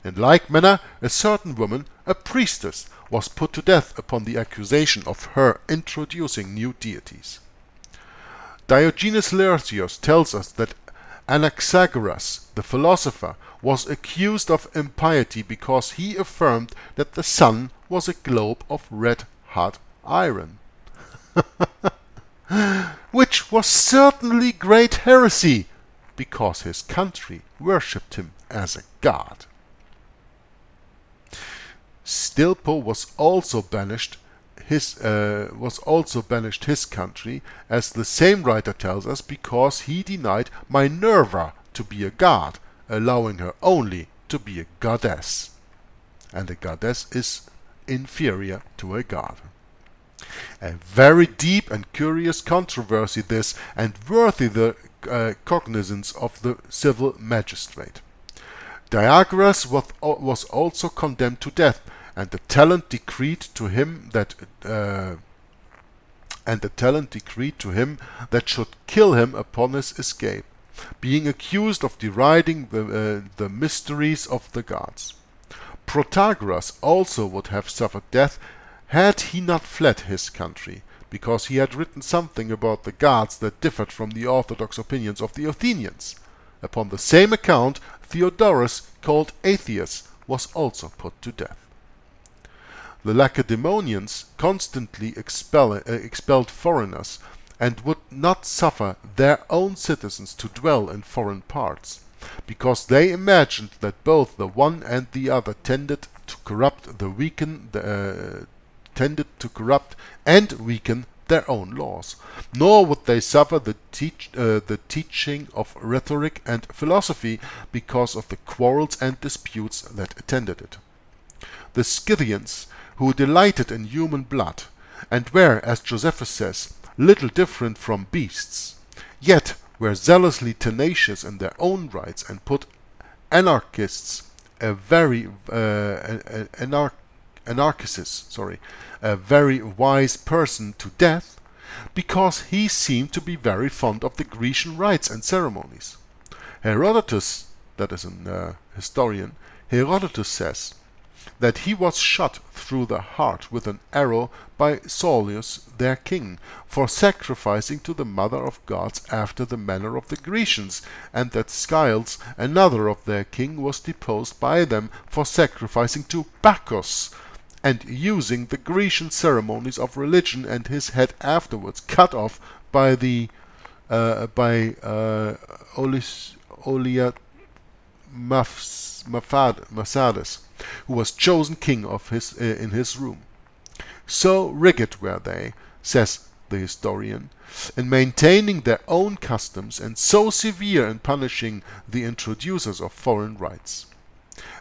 In like manner, a certain woman, a priestess, was put to death upon the accusation of her introducing new deities. Diogenes Laertius tells us that Anaxagoras, the philosopher, was accused of impiety because he affirmed that the sun was a globe of red-hot iron, which was certainly great heresy, because his country worshipped him as a god. Stilpo was also banished his uh, was also banished his country, as the same writer tells us, because he denied Minerva to be a god, allowing her only to be a goddess, and a goddess is inferior to a god. A very deep and curious controversy this, and worthy the uh, cognizance of the civil magistrate. Diagoras was, was also condemned to death, and the talent decreed to him that uh, and the talent decreed to him that should kill him upon his escape, being accused of deriding the, uh, the mysteries of the gods. Protagoras also would have suffered death had he not fled his country, because he had written something about the gods that differed from the orthodox opinions of the Athenians. Upon the same account, Theodorus, called Atheus, was also put to death. The Lacedaemonians constantly expel, uh, expelled foreigners, and would not suffer their own citizens to dwell in foreign parts, because they imagined that both the one and the other tended to corrupt the weaken the, uh, tended to corrupt and weaken their own laws. Nor would they suffer the, teach, uh, the teaching of rhetoric and philosophy, because of the quarrels and disputes that attended it. The Scythians, who delighted in human blood, and were, as Josephus says, little different from beasts, yet were zealously tenacious in their own rights, and put anarchists, a very uh, anar anarchists, sorry, a very wise person to death, because he seemed to be very fond of the Grecian rites and ceremonies. Herodotus, that is an uh, historian, Herodotus says that he was shot through the heart with an arrow by Saulius their king, for sacrificing to the mother of gods after the manner of the Grecians, and that Scyles, another of their king, was deposed by them for sacrificing to Bacchus, and using the Grecian ceremonies of religion, and his head afterwards cut off by the uh, by uh, Olis, Olia Mafs, Mafad, Masades, who was chosen king of his uh, in his room. So rigid were they, says the historian, in maintaining their own customs, and so severe in punishing the introducers of foreign rites.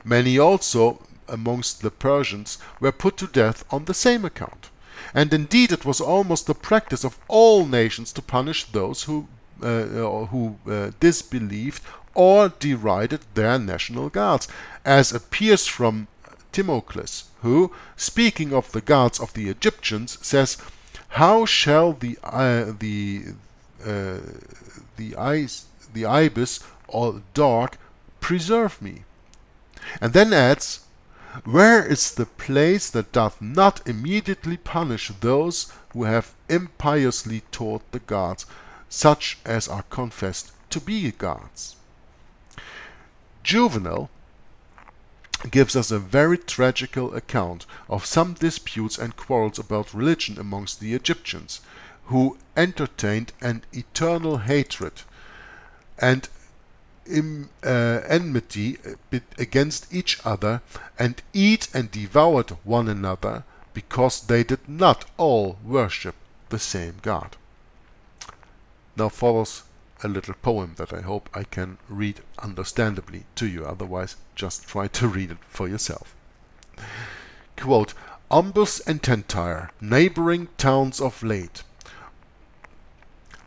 Many also amongst the Persians were put to death on the same account, and indeed it was almost the practice of all nations to punish those who uh, who uh, disbelieved or derided their national gods, as appears from Timocles, who, speaking of the gods of the Egyptians, says, "How shall the uh, the uh, the ice, the ibis or dog preserve me?" And then adds, "Where is the place that doth not immediately punish those who have impiously taught the gods, such as are confessed to be gods?" Juvenal gives us a very tragical account of some disputes and quarrels about religion amongst the Egyptians, who entertained an eternal hatred and Im, uh, enmity against each other, and eat and devoured one another, because they did not all worship the same God. Now follows a little poem that I hope I can read understandably to you, otherwise just try to read it for yourself. Quote, "Umbus and Tentire, neighboring towns of late,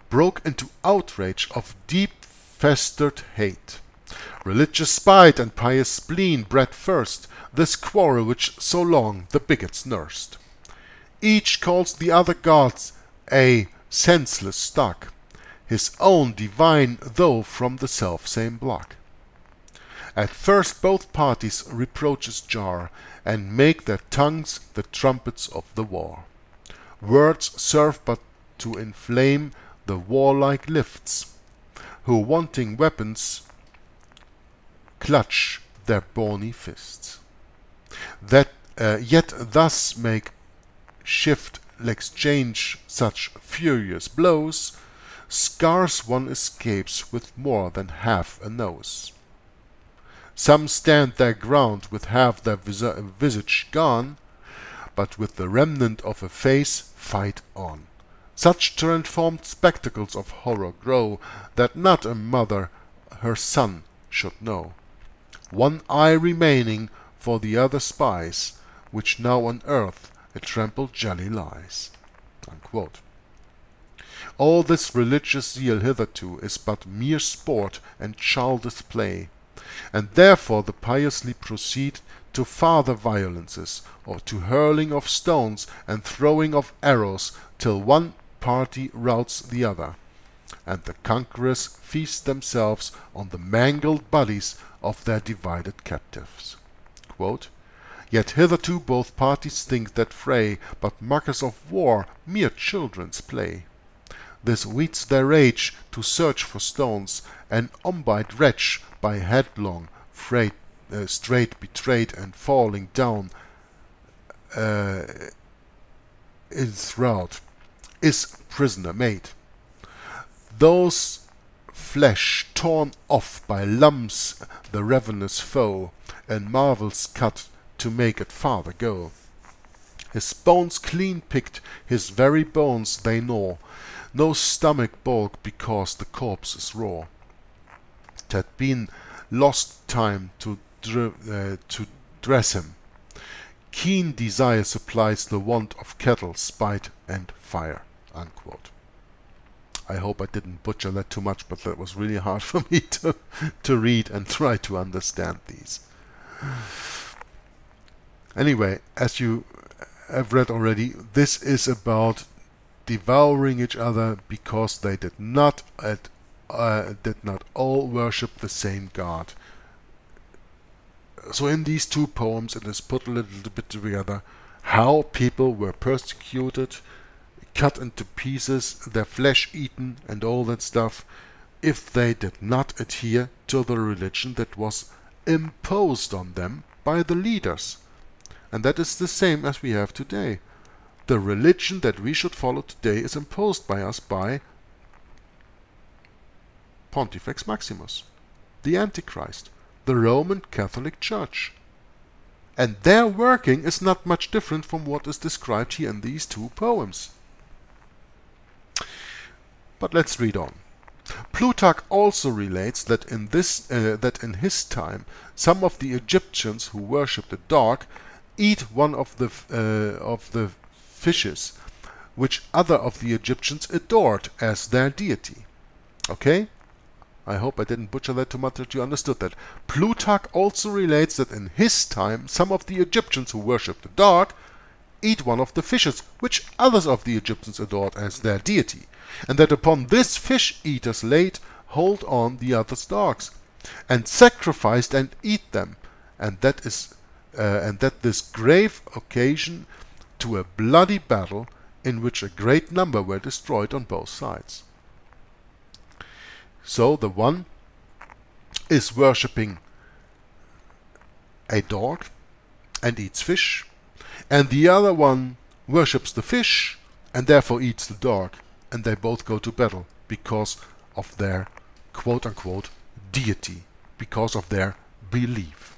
broke into outrage of deep festered hate. Religious spite and pious spleen bred first this quarrel which so long the bigots nursed. Each calls the other gods a senseless stock, his own divine, though from the self-same block. At first both parties reproaches jar, and make their tongues the trumpets of the war. Words serve but to inflame the warlike lifts, who wanting weapons clutch their brawny fists. That uh, yet thus make shift exchange such furious blows, scarce one escapes with more than half a nose. Some stand their ground with half their vis visage gone, but with the remnant of a face fight on. Such transformed spectacles of horror grow, that not a mother her son should know. One eye remaining for the other spies, which now on earth a trampled jelly lies." Unquote. All this religious zeal hitherto is but mere sport and childish play, and therefore the piously proceed to farther violences, or to hurling of stones and throwing of arrows, till one party routs the other, and the conquerors feast themselves on the mangled bodies of their divided captives. Quote, "Yet hitherto both parties think that fray, but markers of war, mere children's play. This weeds their rage to search for stones, an ombite wretch by headlong, freight, uh, straight betrayed and falling down uh, is rout. Is prisoner made. Those flesh torn off by lumps the ravenous foe, and marvels cut to make it farther go. His bones clean picked, his very bones they gnaw, no stomach bulk because the corpse is raw. T'ad been lost time to, dr uh, to dress him. Keen desire supplies the want of cattle, spite and fire." Unquote. I hope I didn't butcher that too much, but that was really hard for me to, to read and try to understand these. Anyway, as you have read already, this is about devouring each other because they did not at, uh, did not all worship the same God. So in these two poems it is put a little bit together how people were persecuted, cut into pieces, their flesh eaten and all that stuff, if they did not adhere to the religion that was imposed on them by the leaders. and that is the same as we have today. The religion that we should follow today is imposed by us by Pontifex Maximus, the Antichrist, the Roman Catholic Church. And their working is not much different from what is described here in these two poems. But let's read on. Plutarch also relates that in this uh, that in his time some of the Egyptians who worshipped the dog eat one of the uh, of the fishes, which other of the Egyptians adored as their deity. Okay? I hope I didn't butcher that too much, that you understood that. Plutarch also relates that in his time some of the Egyptians who worshipped the dog eat one of the fishes, which others of the Egyptians adored as their deity, and that upon this fish eaters laid hold on the others' dogs, and sacrificed and eat them, and that is uh, and that this grave occasion to a bloody battle in which a great number were destroyed on both sides. So the one is worshipping a dog and eats fish, and the other one worships the fish and therefore eats the dog, and they both go to battle because of their quote-unquote deity, because of their belief.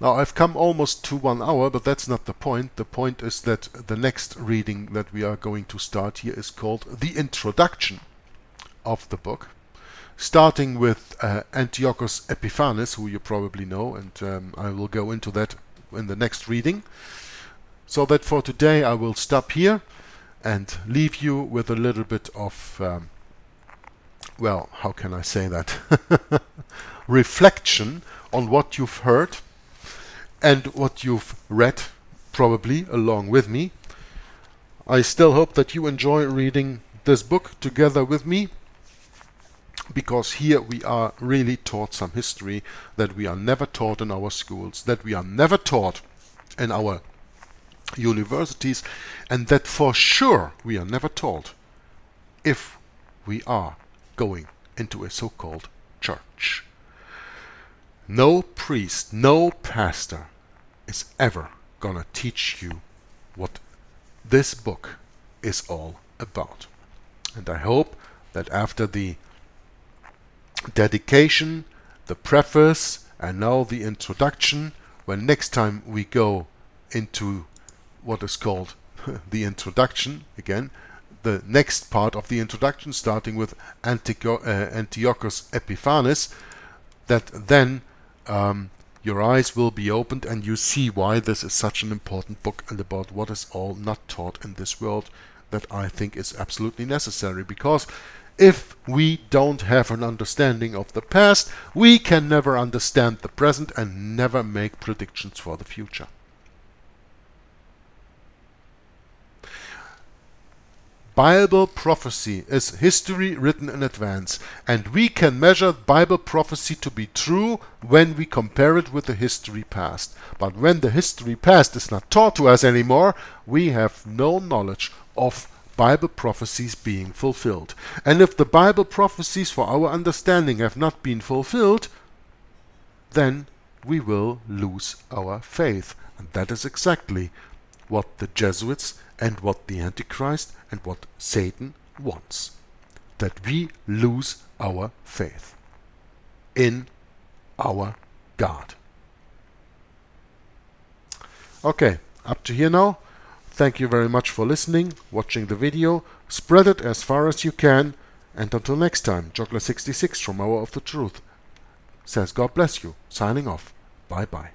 Now I've come almost to one hour, but that's not the point. The point is that the next reading that we are going to start here is called The Introduction of the book, starting with uh, Antiochus Epiphanes, who you probably know, and um, I will go into that in the next reading. So that for today I will stop here and leave you with a little bit of, um, well, how can I say that? Reflection on what you've heard and what you've read, probably along with me. I still hope that you enjoy reading this book together with me, because here we are really taught some history that we are never taught in our schools, that we are never taught in our universities, and that for sure we are never taught if we are going into a so-called church. No priest, no pastor is ever gonna teach you what this book is all about. And I hope that after the dedication, the preface, and now the introduction, when next time we go into what is called the introduction, again, the next part of the introduction, starting with Antio- uh, Antiochus Epiphanes, that then um, your eyes will be opened and you see why this is such an important book, and about what is all not taught in this world that I think is absolutely necessary. Because if we don't have an understanding of the past, we can never understand the present and never make predictions for the future. Bible prophecy is history written in advance, and we can measure Bible prophecy to be true when we compare it with the history past. But when the history past is not taught to us anymore, we have no knowledge of Bible prophecies being fulfilled. And if the Bible prophecies for our understanding have not been fulfilled, then we will lose our faith. And that is exactly what the Jesuits and what the Antichrist and what Satan wants. That we lose our faith in our God. Okay, up to here now. Thank you very much for listening, watching the video. Spread it as far as you can. And until next time, Joggler sixty-six from Hour of the Truth says God bless you. Signing off. Bye-bye.